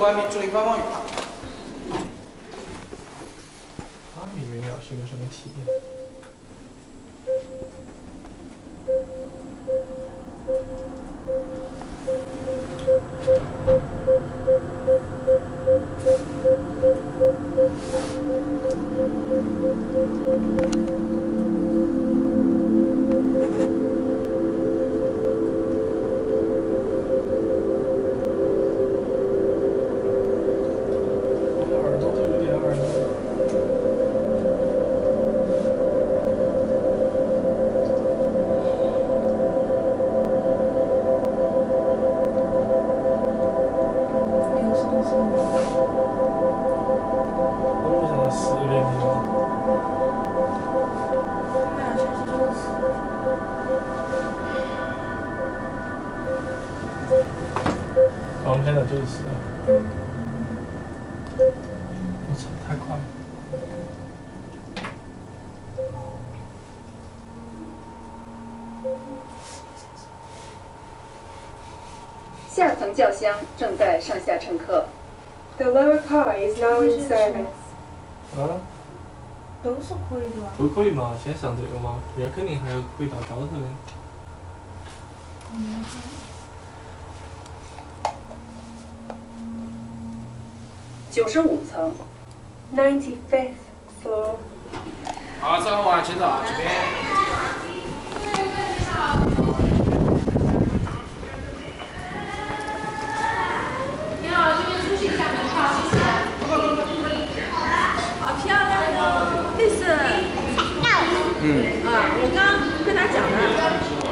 外面追外贸雨。阿米没鸟是个什么体验？ 下层轿厢正在上下乘客。The lower car is now in service。啊？都是贵的啊。不贵嘛，先上这个嘛，人肯定还有贵到高头的。嗯。95层。95th floor。啊，走啊，知道这边。 嗯，啊，我刚跟他讲了。